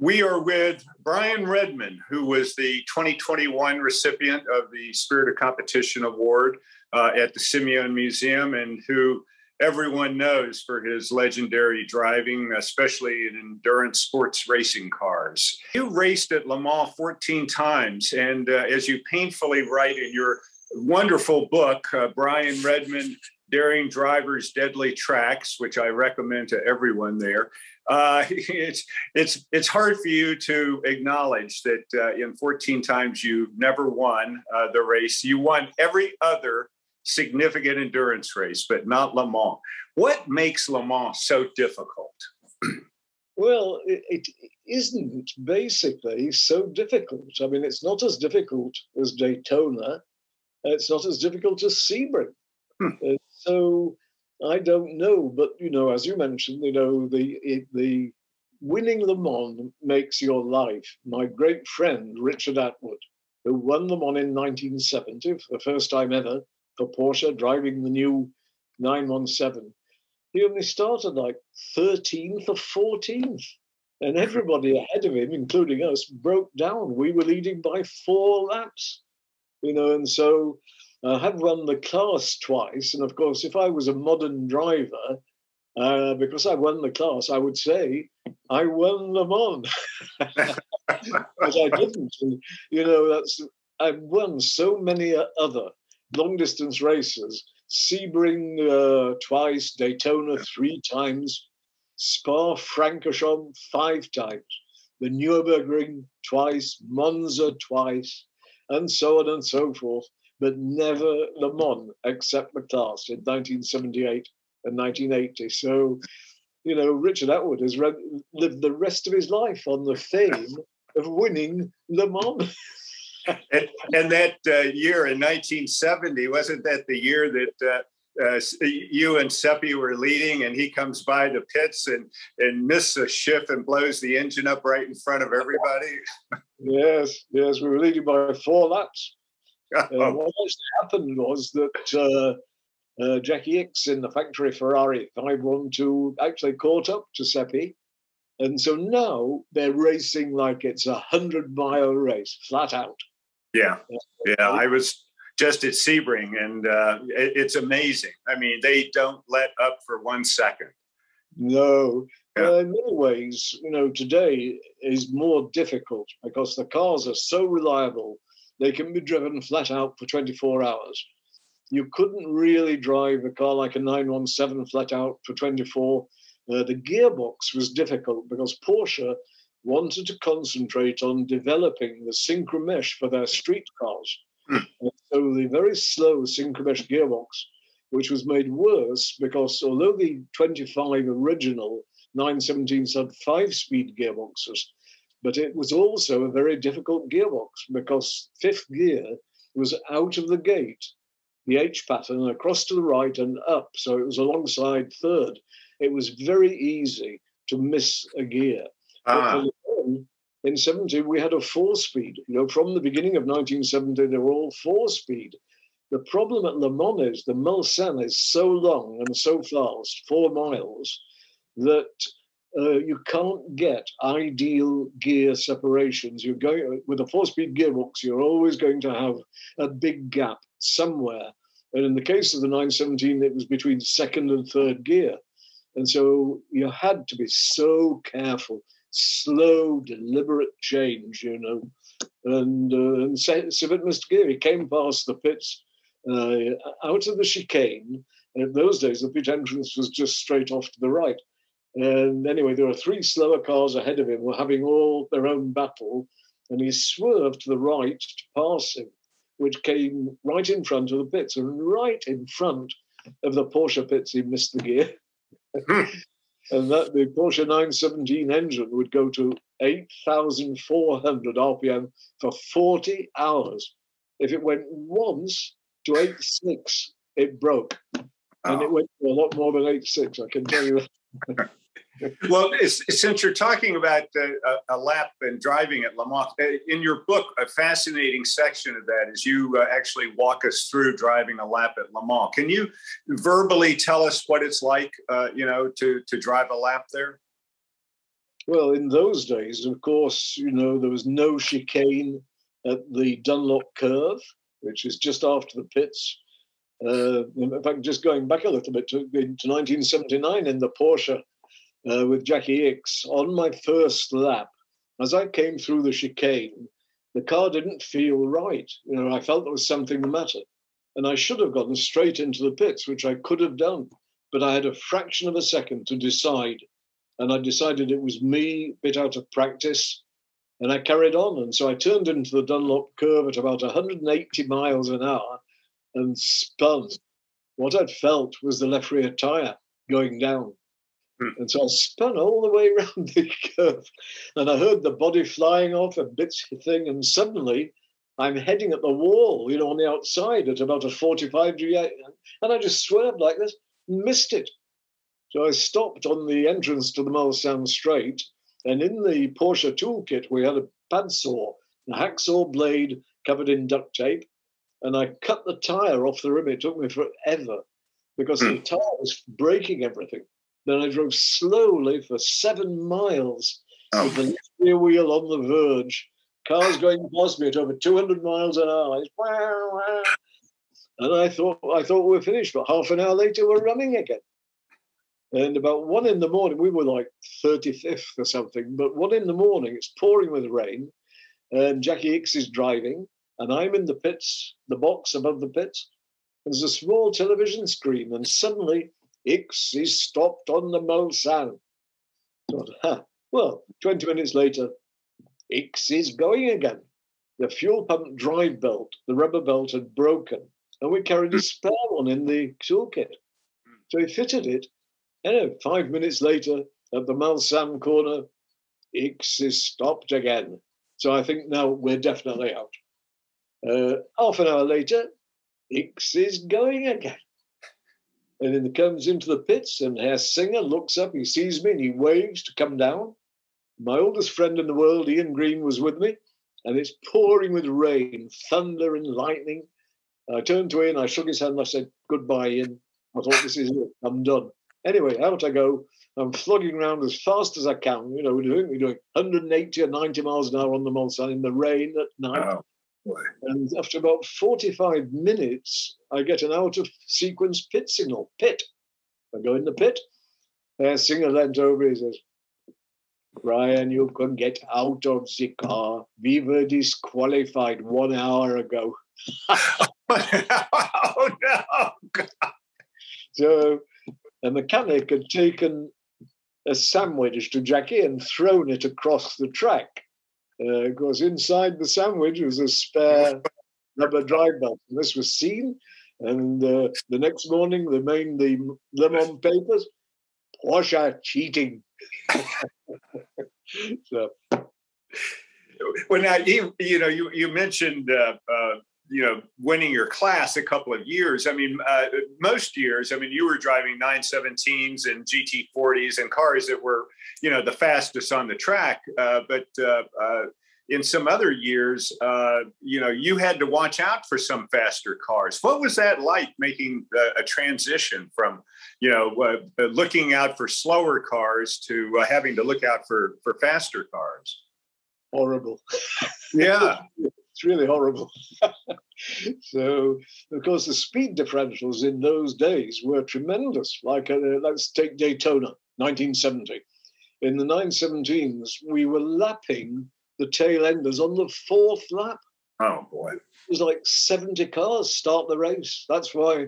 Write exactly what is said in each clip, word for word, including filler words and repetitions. We are with Brian Redman, who was the twenty twenty-one recipient of the Spirit of Competition Award uh, at the Simeon Museum, and who everyone knows for his legendary driving, especially in endurance sports racing cars. You raced at Le Mans fourteen times, and uh, as you painfully write in your wonderful book, uh, Brian Redman, Daring Drivers, Deadly Tracks, which I recommend to everyone there. Uh, it's, it's, it's hard for you to acknowledge that uh, in fourteen times you never won uh, the race. You won every other significant endurance race, but not Le Mans. What makes Le Mans so difficult? Well, it, it isn't basically so difficult. I mean, it's not as difficult as Daytona. It's not as difficult as Sebring. Hmm. Uh, so I don't know, but, you know, as you mentioned, you know, the, it, the winning Le Mans makes your life. My great friend, Richard Atwood, who won Le Mans in nineteen seventy, for the first time ever for Porsche, driving the new nine one seven, he only started like thirteenth or fourteenth. And everybody ahead of him, including us, broke down. We were leading by four laps, you know, and so... I had run the class twice, and of course, if I was a modern driver, uh, because I won the class, I would say I won Le Mans, but I didn't. And, you know, that's I've won so many other long-distance races: Sebring uh, twice, Daytona three times, Spa-Francorchamps five times, the Nürburgring twice, Monza twice, and so on and so forth. But never Le Mans, except the class in nineteen seventy-eight and nineteen eighty. So, you know, Richard Atwood has read, lived the rest of his life on the fame of winning Le Mans. and, and that uh, year in nineteen seventy, wasn't that the year that uh, uh, you and Seppi were leading, and he comes by the pits and, and misses a shift and blows the engine up right in front of everybody? Yes, yes, we were leading by four laps. Uh, what actually happened was that uh, uh, Jacky Ickx in the factory Ferrari five twelve actually caught up to Seppi. And so now they're racing like it's a hundred-mile race, flat out. Yeah, yeah. I was just at Sebring, and uh, it, it's amazing. I mean, they don't let up for one second. No. Yeah. Uh, in many ways, you know, today is more difficult because the cars are so reliable. They can be driven flat out for twenty-four hours. You couldn't really drive a car like a nine one seven flat out for twenty-four. Uh, the gearbox was difficult because Porsche wanted to concentrate on developing the synchromesh for their street cars. Mm. So the very slow synchromesh gearbox, which was made worse because although the twenty-five original nine seventeens had five-speed gearboxes, but it was also a very difficult gearbox because fifth gear was out of the gate, the H pattern across to the right and up. So it was alongside third. It was very easy to miss a gear. Ah. In seventy, we had a four speed. You know, from the beginning of nineteen seventy, they were all four speed. The problem at Le Mans is the Mulsanne is so long and so fast, four miles, that Uh, you can't get ideal gear separations. You're going with a four-speed gearbox. You're always going to have a big gap somewhere. And in the case of the nine seventeen, it was between second and third gear. And so you had to be so careful, slow, deliberate change, you know. And, uh, and Simeon missed gear. He came past the pits, uh, out of the chicane. And in those days, the pit entrance was just straight off to the right. And anyway, there were three slower cars ahead of him were having all their own battle, and he swerved to the right to pass him, which came right in front of the pits, and right in front of the Porsche pits, he missed the gear. And that the Porsche nine seventeen engine would go to eight thousand four hundred R P M for forty hours. If it went once to eight six, it broke. And it went to a lot more than eight six, I can tell you that. Well, it's, since you're talking about uh, a, a lap and driving at Le Mans, in your book, a fascinating section of that is you uh, actually walk us through driving a lap at Le Mans. Can you verbally tell us what it's like, uh, you know, to, to drive a lap there? Well, in those days, of course, you know, there was no chicane at the Dunlop Curve, which is just after the pits. Uh, in fact, just going back a little bit to, to nineteen seventy-nine in the Porsche uh, with Jacky Ickx, on my first lap, as I came through the chicane, the car didn't feel right. You know, I felt there was something the matter. And I should have gone straight into the pits, which I could have done. But I had a fraction of a second to decide. And I decided it was me, a bit out of practice. And I carried on. And so I turned into the Dunlop Curve at about one hundred eighty miles an hour and spun. What I'd felt was the left rear tyre going down. Mm. And so I spun all the way around the curve. And I heard the body flying off and bits of thing. And suddenly, I'm heading at the wall, you know, on the outside at about a forty-five degree. And I just swerved like this, missed it. So I stopped on the entrance to the Mulsanne straight. And in the Porsche toolkit, we had a pad saw, a hacksaw blade covered in duct tape. And I cut the tyre off the rim. It took me forever because the tyre was breaking everything. Then I drove slowly for seven miles oh. with the left rear wheel on the verge. Cars going past me at over two hundred miles an hour. And I thought I thought we were finished, but half an hour later we're running again. And about one in the morning, we were like thirty-fifth or something, but one in the morning, it's pouring with rain, and Jacky Ickx is driving, and I'm in the pits, the box above the pits. There's a small television screen, and suddenly Ickx is stopped on the Mulsanne. Well, twenty minutes later, Ickx is going again. The fuel pump drive belt, the rubber belt had broken, and we carried a spare one in the toolkit. So he fitted it. Anyway, five minutes later, at the Mulsanne corner, Ickx is stopped again. So I think now we're definitely out. Uh, half an hour later, Ickx is going again. And then he comes into the pits, and Herr Singer looks up, he sees me, and he waves to come down. My oldest friend in the world, Ian Green, was with me, and it's pouring with rain, thunder and lightning. I turned to Ian, I shook his hand, and I said, goodbye, Ian. I thought, this is it, I'm done. Anyway, out I go. I'm flogging around as fast as I can. You know, we're doing, we're doing one hundred eighty or ninety miles an hour on the Mulsanne in the rain at night. Wow. And after about forty-five minutes, I get an out-of-sequence pit signal. Pit. I go in the pit. Uh, Singer leant over. He says, Brian, you can get out of the car. We were disqualified one hour ago. Oh, no. God. So a mechanic had taken a sandwich to Jacky and thrown it across the track. Uh, of course, inside the sandwich was a spare rubber drive belt. And this was seen. And uh, the next morning, they made the Le Mans papers. Porsche cheating. So. Well, now, you, you know, you, you mentioned, uh, uh, you know, winning your class a couple of years. I mean, uh, most years, I mean, you were driving nine seventeens and G T forties and cars that were, you know, the fastest on the track. Uh, but uh, uh, in some other years, uh, you know, you had to watch out for some faster cars. What was that like, making uh, a transition from, you know, uh, looking out for slower cars to uh, having to look out for, for faster cars? Horrible. Yeah. It's really horrible. So, of course, the speed differentials in those days were tremendous. Like, uh, let's take Daytona, nineteen seventy. In the nine seventeens, we were lapping the tail enders on the fourth lap. Oh, boy. It was like seventy cars start the race. That's why,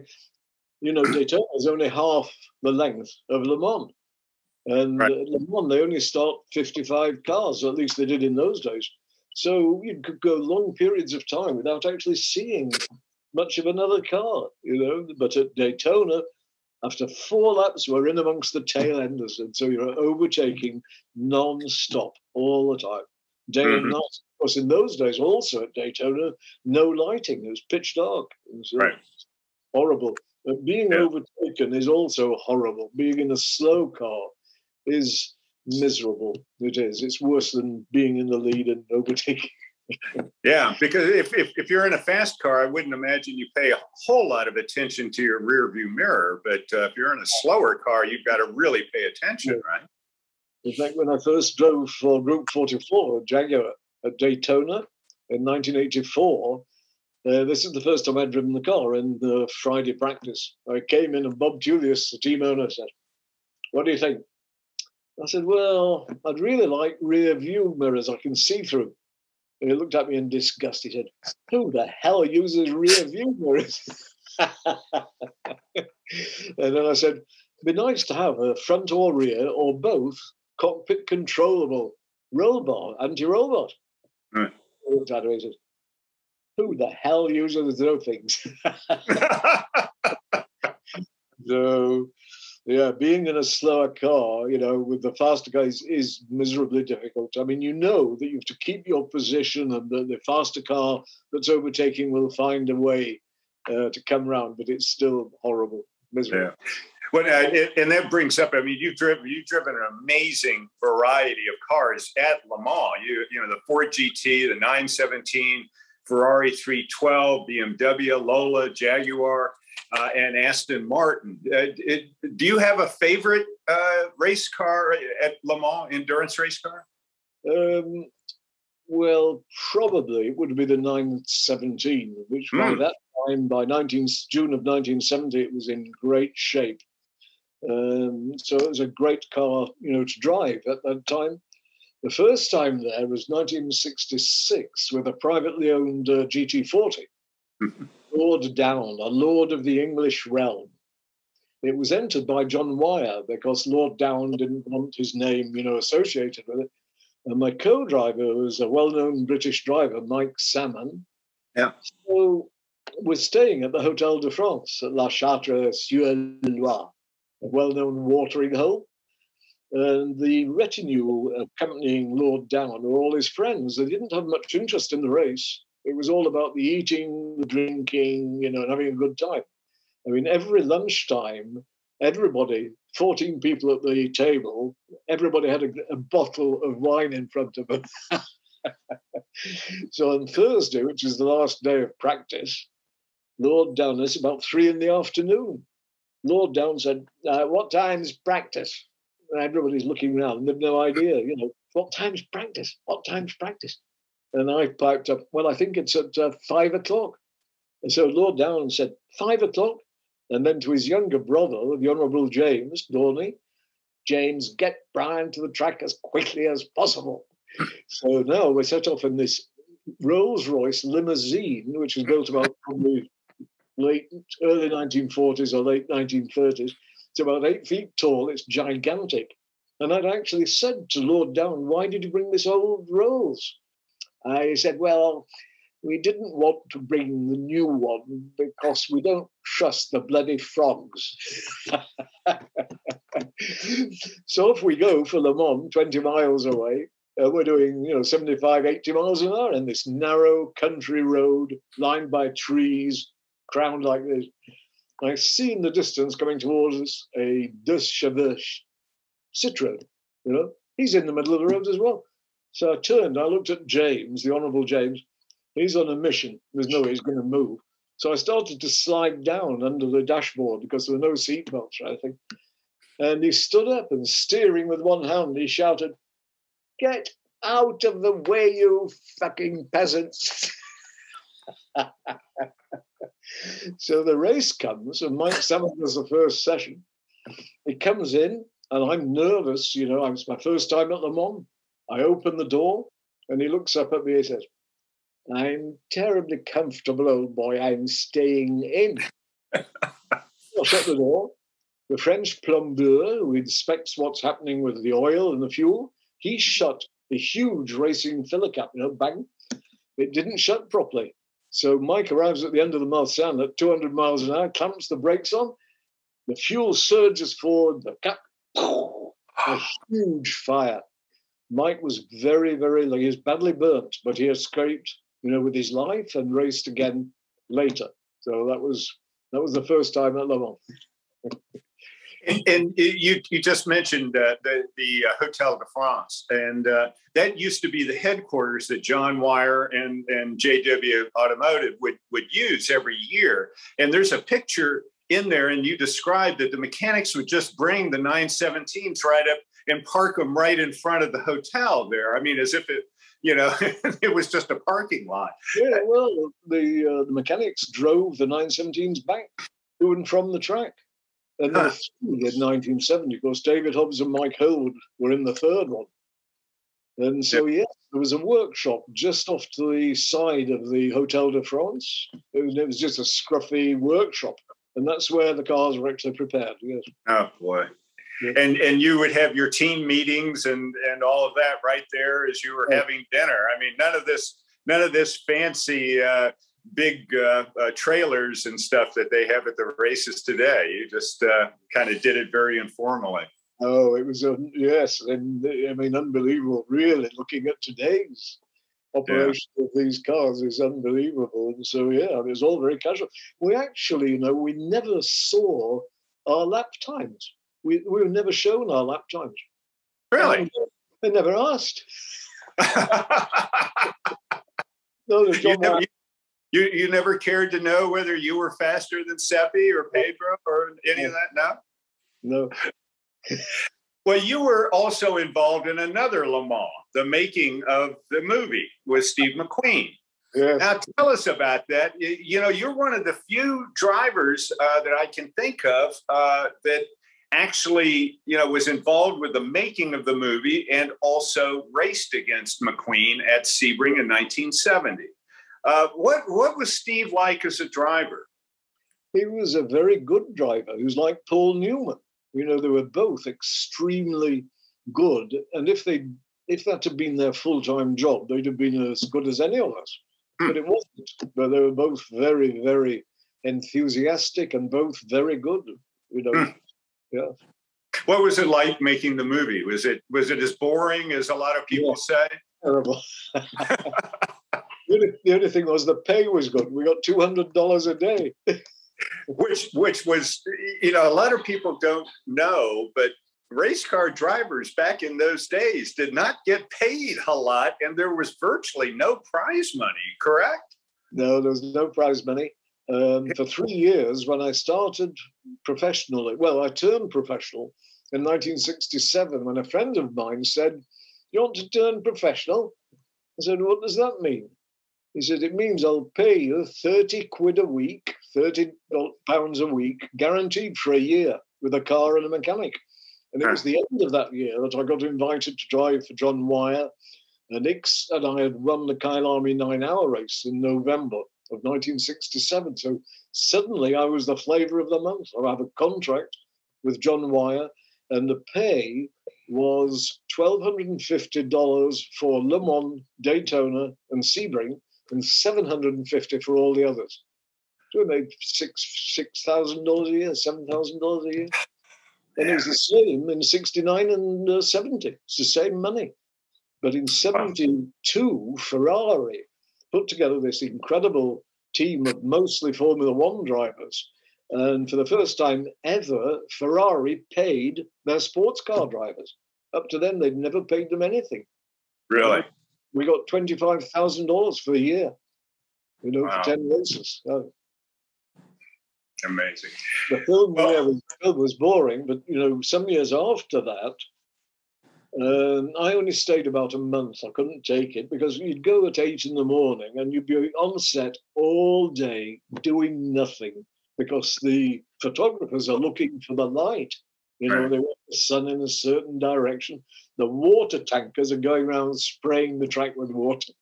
you know, Daytona is only half the length of Le Mans. And right. at Le Mans, they only start fifty-five cars, or at least they did in those days. So you could go long periods of time without actually seeing much of another car, you know. But at Daytona, after four laps, we're in amongst the tail enders. And so you're overtaking non-stop all the time, day mm-hmm. and night. Of course, in those days, also at Daytona, no lighting. It was pitch dark. It was right. horrible. But being yeah. overtaken is also horrible. Being in a slow car is miserable. It is. It's worse than being in the lead and overtaking. Yeah, because if, if if you're in a fast car, I wouldn't imagine you pay a whole lot of attention to your rear view mirror. But uh, if you're in a slower car, you've got to really pay attention, yeah. right? In fact, when I first drove for Group forty-four, Jaguar, at Daytona in nineteen eighty-four, uh, this is the first time I'd driven the car in the Friday practice. I came in and Bob Julius, the team owner, said, "What do you think?" I said, "Well, I'd really like rear view mirrors I can see through." And he looked at me in disgust. He said, "Who the hell uses rear view mirrors?" And then I said, "It'd be nice to have a front or rear or both cockpit controllable roll bar, anti-roll bar." Mm. He looked at me and said, "Who the hell uses those things?" So, yeah, being in a slower car, you know, with the faster guys is miserably difficult. I mean, you know that you have to keep your position and that the faster car that's overtaking will find a way uh, to come round, but it's still horrible, miserable. Yeah. Well, uh, and that brings up, I mean, you've driven, you've driven an amazing variety of cars at Le Mans. You, you know, the Ford G T, the nine seventeen, Ferrari three twelve, B M W, Lola, Jaguar, uh, and Aston Martin. Uh, it, do you have a favorite uh, race car at Le Mans, endurance race car? Um, well, probably it would be the nine seventeen, which hmm. by that time, by June of nineteen seventy, it was in great shape. Um, so it was a great car, you know, to drive at that time. The first time there was nineteen sixty-six with a privately owned uh, G T forty, mm-hmm. Lord Downe, a lord of the English realm. It was entered by John Wyer because Lord Downe didn't want his name, you know, associated with it. And my co-driver was a well-known British driver, Mike Salmon. Yeah. So we're staying at the Hotel de France at La Châtre-sur-Loire, a well-known watering hole. And the retinue accompanying Lord Downe were all his friends. They didn't have much interest in the race. It was all about the eating, the drinking, you know, and having a good time. I mean, every lunchtime, everybody, fourteen people at the table, everybody had a, a bottle of wine in front of them. So on Thursday, which is the last day of practice, Lord Downe, it's about three in the afternoon. Lord Downe said, uh, "What time's practice?" And everybody's looking around and they've no idea, you know, what time's practice? What time's practice? And I piped up, "Well, I think it's at uh, five o'clock. And so Lord Downe said, "Five o'clock?" And then to his younger brother, the Honorable James Dorney, "James, get Brian to the track as quickly as possible." So now we set off in this Rolls-Royce limousine, which was built about probably late, early nineteen forties or late nineteen thirties. It's about eight feet tall. It's gigantic. And I'd actually said to Lord Downe, "Why did you bring this old Rolls?" I said, "Well, we didn't want to bring the new one because we don't trust the bloody frogs." So if we go for Le Mans, twenty miles away, uh, we're doing, you know, seventy-five, eighty miles an hour in this narrow country road lined by trees, crowned like this. I see in the distance coming towards us a deux chevaux Citroën, you know. He's in the middle of the road as well. So I turned, I looked at James, the Honourable James. He's on a mission. There's no way he's going to move. So I started to slide down under the dashboard because there were no seatbelts or anything. And he stood up and steering with one hand, he shouted, "Get out of the way, you fucking peasants." So the race comes, and Mike Salmon does the first session. It comes in, and I'm nervous, you know, it's my first time at Le Mans. I open the door, and he looks up at me and says, "I'm terribly comfortable, old boy, I'm staying in." I shut the door. The French plomber, who inspects what's happening with the oil and the fuel, he shut the huge racing filler cap, you know, bang. It didn't shut properly. So Mike arrives at the end of the Mulsanne at two hundred miles an hour, clamps the brakes on, the fuel surges forward, the cap, pow, a huge fire. Mike was very, very, like, he was badly burnt, but he escaped, you know, with his life and raced again later. So that was that was the first time at Le Mans. and and you you just mentioned uh, the the Hotel de France, and uh, that used to be the headquarters that John Wyer and and J W Automotive would would use every year. And there's a picture in there, and you described that the mechanics would just bring the nine seventeens right up and park them right in front of the hotel there. I mean, as if it, you know, it was just a parking lot. Yeah, well, the, uh, the mechanics drove the nine seventeens back to and from the track. And huh. the in nineteen seventy, of course, David Hobbs and Mike Hold were in the third one. And so, yeah, there was a workshop just off to the side of the Hotel de France. It was, it was just a scruffy workshop. And that's where the cars were actually prepared. Yes. Oh, boy. Yeah. And and you would have your team meetings and, and all of that right there as you were oh. having dinner. I mean, none of this, none of this fancy uh, big uh, uh, trailers and stuff that they have at the races today. You just uh, kind of did it very informally. Oh, it was, um, yes, and I mean, unbelievable, really, looking at today's operation yeah. of these cars is unbelievable. And so, yeah, it was all very casual. We actually, you know, we never saw our lap times. We, we were never shown our lap times. Really? They never asked. no, no, John you, never, you, you never cared to know whether you were faster than Seppi or Pedro or any of that, no? No. Well, you were also involved in another Le Mans, the making of the movie with Steve McQueen. Yes. Now, tell us about that. You, you know, you're one of the few drivers uh, that I can think of uh, that actually, you know, was involved with the making of the movie and also raced against McQueen at Sebring in nineteen seventy. Uh, what, what was Steve like as a driver? He was a very good driver. He was like Paul Newman. You know, they were both extremely good. And if they, if that had been their full-time job, they'd have been as good as any of us. Mm. But it wasn't. But they were both very, very enthusiastic and both very good. You know, mm. yeah. What was it like making the movie? Was it was it as boring as a lot of people yeah. say? Terrible. the, only, the only thing was the pay was good. We got two hundred dollars a day. Which, which was, you know, a lot of people don't know, but race car drivers back in those days did not get paid a lot, and there was virtually no prize money, correct? No, there was no prize money. Um, for three years, when I started professionally, well, I turned professional in nineteen sixty-seven when a friend of mine said, "You want to turn professional?" I said, "What does that mean?" He said, "It means I'll pay you thirty quid a week, thirty pounds a week, guaranteed for a year with a car and a mechanic." And it was the end of that year that I got invited to drive for John Wyer and Ickx, and I had won the Kyalami nine-hour race in November of nineteen sixty-seven. So suddenly I was the flavour of the month. I have a contract with John Wyer, and the pay was one thousand two hundred fifty dollars for Le Mans, Daytona, and Sebring, and seven hundred fifty dollars for all the others. So we made six six thousand dollars a year, seven thousand dollars a year, and it was the same in sixty-nine and uh, seventy. It's the same money, but in seventy-two, Ferrari put together this incredible team of mostly Formula One drivers, and for the first time ever, Ferrari paid their sports car drivers. Up to then, they'd never paid them anything. Really, we got twenty-five thousand dollars for a year, you know, wow. for ten races. So. Amazing. The film, well, yeah, was, the film was boring, but you know, some years after that, um, I only stayed about a month. I couldn't take it because you'd go at eight in the morning and you'd be on set all day doing nothing because the photographers are looking for the light. You know, right. They want the sun in a certain direction. The water tankers are going around spraying the track with water.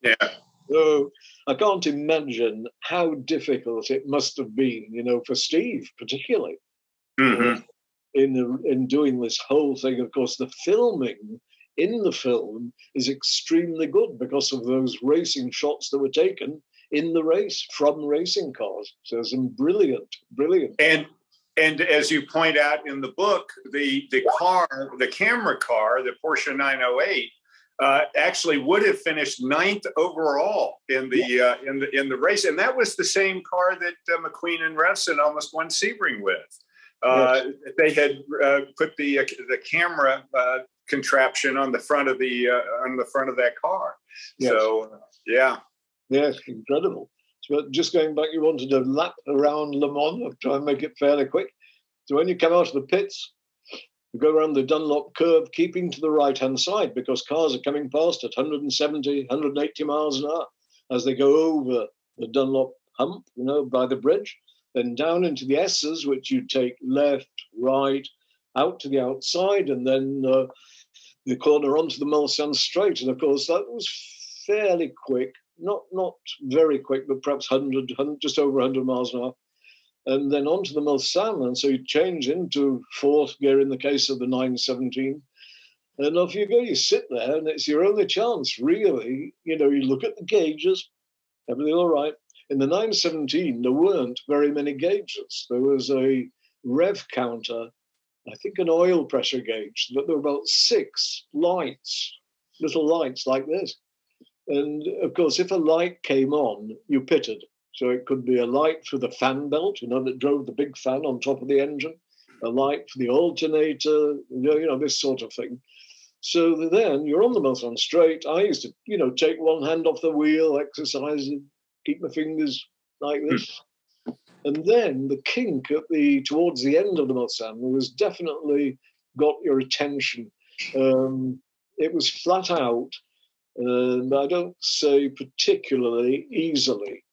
yeah. So I can't imagine how difficult it must have been, you know, for Steve particularly, mm-hmm. in the, in doing this whole thing. Of course, the filming in the film is extremely good because of those racing shots that were taken in the race from racing cars. So it's brilliant, brilliant. And and as you point out in the book, the the car, the camera car, the Porsche nine oh eight. Uh, actually would have finished ninth overall in the uh, in the in the race, and that was the same car that uh, McQueen and Revson almost won Sebring with. Uh, yes. They had uh, put the uh, the camera uh, contraption on the front of the uh, on the front of that car. Yes. So uh, yeah, yes, incredible. So just going back, you wanted to lap around Le Mans. I'll try and make it fairly quick. So when you come out of the pits, You go around the Dunlop curve, keeping to the right-hand side because cars are coming past at one seventy, one eighty miles an hour as they go over the Dunlop hump, you know, by the bridge, then down into the S's, which you take left, right, out to the outside, and then uh, the corner onto the Mulsanne straight. And, of course, that was fairly quick, not not very quick, but perhaps one hundred, one hundred just over one hundred miles an hour, and then onto the Mulsanne. And so you change into fourth gear in the case of the nine seventeen, and off you go. You sit there, and it's your only chance, really. You know, you look at the gauges, everything all right. In the nine seventeen, there weren't very many gauges. There was a rev counter, I think an oil pressure gauge, but there were about six lights, little lights like this. And, of course, if a light came on, you pitted. So it could be a light for the fan belt, you know, that drove the big fan on top of the engine, a light for the alternator, you know, you know this sort of thing. So then you're on the Mulsanne straight. I used to, you know, take one hand off the wheel, exercise, keep my fingers like this. And then the kink at the towards the end of the Mulsanne was definitely got your attention. Um, it was flat out, and I don't say particularly easily.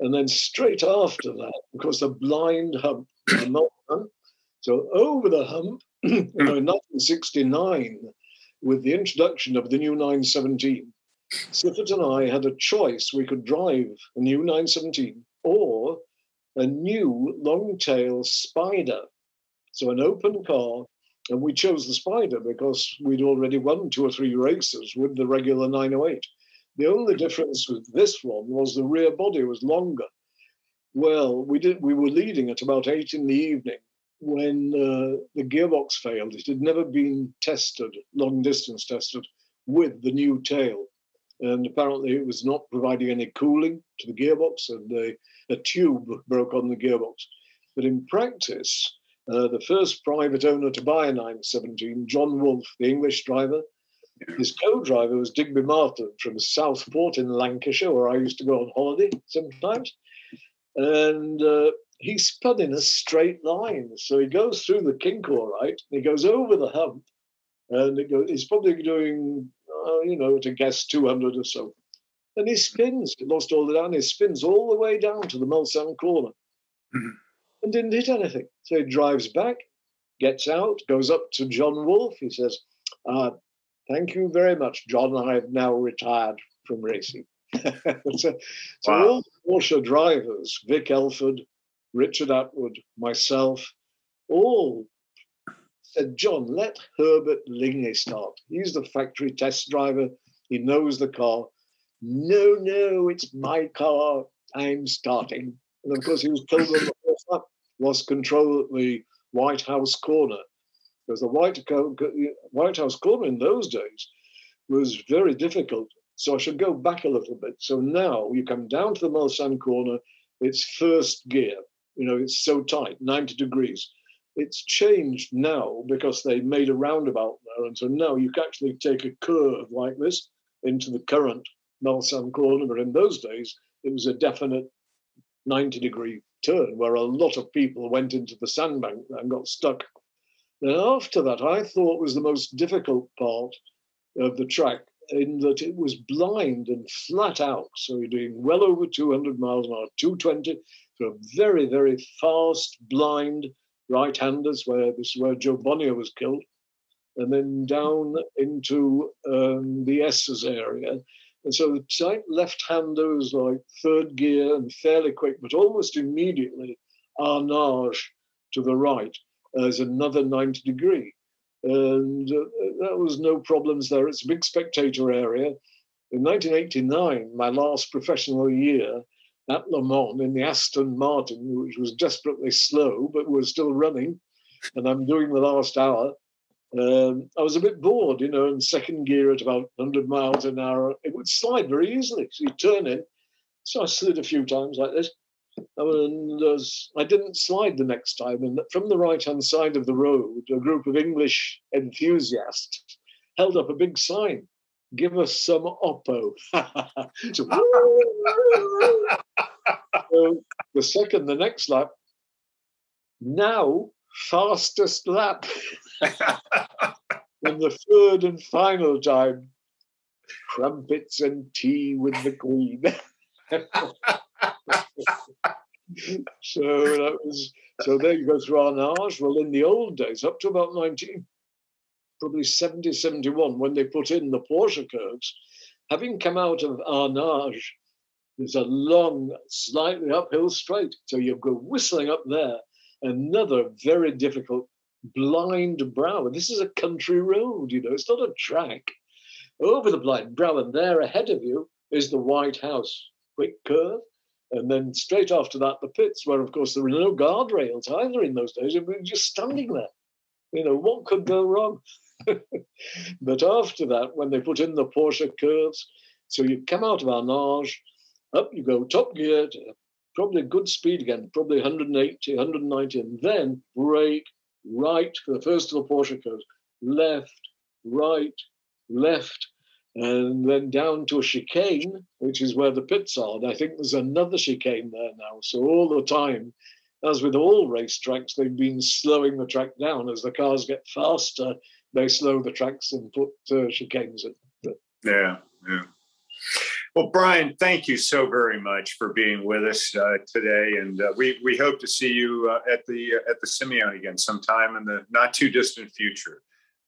And then straight after that, of course, the blind hump, the Mulsanne. So over the hump, you know, in nineteen sixty-nine, with the introduction of the new nine seventeen, Siffert and I had a choice. We could drive a new nine seventeen or a new long-tail Spider, so an open car. And we chose the Spider because we'd already won two or three races with the regular nine oh eight. The only difference with this one was the rear body was longer. Well, we did. We were leading at about eight in the evening when uh, the gearbox failed. It had never been tested, long-distance tested, with the new tail. And apparently it was not providing any cooling to the gearbox, and a, a tube broke on the gearbox. But in practice, uh, the first private owner to buy a nine seventeen, John Wolfe, the English driver, his co-driver was Digby Martin from Southport in Lancashire, where I used to go on holiday sometimes. And uh, he spun in a straight line. So he goes through the kink all right, and he goes over the hump, and it goes, he's probably doing... Uh, you know, to guess two hundred or so. And he spins, he lost all the down, he spins all the way down to the Mulsanne corner mm-hmm. and didn't hit anything. So he drives back, gets out, goes up to John Wolfe. He says, uh, thank you very much, John. I have now retired from racing. so so wow. all the Porsche drivers, Vic Elford, Richard Atwood, myself, all said, John, let Herbert Lingley start. He's the factory test driver. He knows the car. No, no, it's my car. I'm starting. And, of course, he was told on the horse up, lost control at the White House corner. Because the White, White House corner in those days was very difficult. So I should go back a little bit. So now you come down to the Mulsanne corner. It's first gear. You know, it's so tight, ninety degrees. It's changed now because they made a roundabout there. And so now you can actually take a curve like this into the current Mulsanne corner. But in those days, it was a definite ninety degree turn where a lot of people went into the sandbank and got stuck. And after that, I thought was the most difficult part of the track in that it was blind and flat out. So you're doing well over two hundred miles an hour, two twenty, for a very, very fast, blind right-handers, where this is where Joe Bonnier was killed, and then down into um, the S's area. And so the tight left-hander was like third gear and fairly quick, but almost immediately Arnage to the right as another ninety degree. And uh, that was no problems there. It's a big spectator area. In nineteen eighty-nine, my last professional year, at Le Mans in the Aston Martin, which was desperately slow, but was still running, and I'm doing the last hour. Um, I was a bit bored, you know, in second gear at about one hundred miles an hour. It would slide very easily, so you turn in. So I slid a few times like this, and uh, I didn't slide the next time. And from the right-hand side of the road, a group of English enthusiasts held up a big sign, give us some oppo. so, so the second, the next lap, now fastest lap. And the third and final time, crumpets and tea with the Queen. So that was, so there you go through Arnage. Well, in the old days, up to about nineteen, probably seventy, seventy-one, when they put in the Porsche curves, having come out of Arnage, there's a long, slightly uphill straight. So you go whistling up there. Another very difficult blind brow. This is a country road, you know, it's not a track. Over the blind brow, and there ahead of you is the White House, quick curve. And then straight after that, the pits, where, of course, there were no guardrails either in those days. We were just standing there. You know, what could go wrong? But after that, when they put in the Porsche curves, so you come out of Arnage, up you go, top gear, to probably good speed again, probably one eighty, one ninety, and then brake, right for the first of the Porsche curves, left, right, left, and then down to a chicane, which is where the pits are. And I think there's another chicane there now. So all the time, as with all racetracks, they've been slowing the track down. As the cars get faster, they slow the tracks and put uh, chicanes in. But, yeah, yeah. Well, Brian, thank you so very much for being with us uh, today, and uh, we we hope to see you uh, at the uh, at the Simeon again sometime in the not too distant future.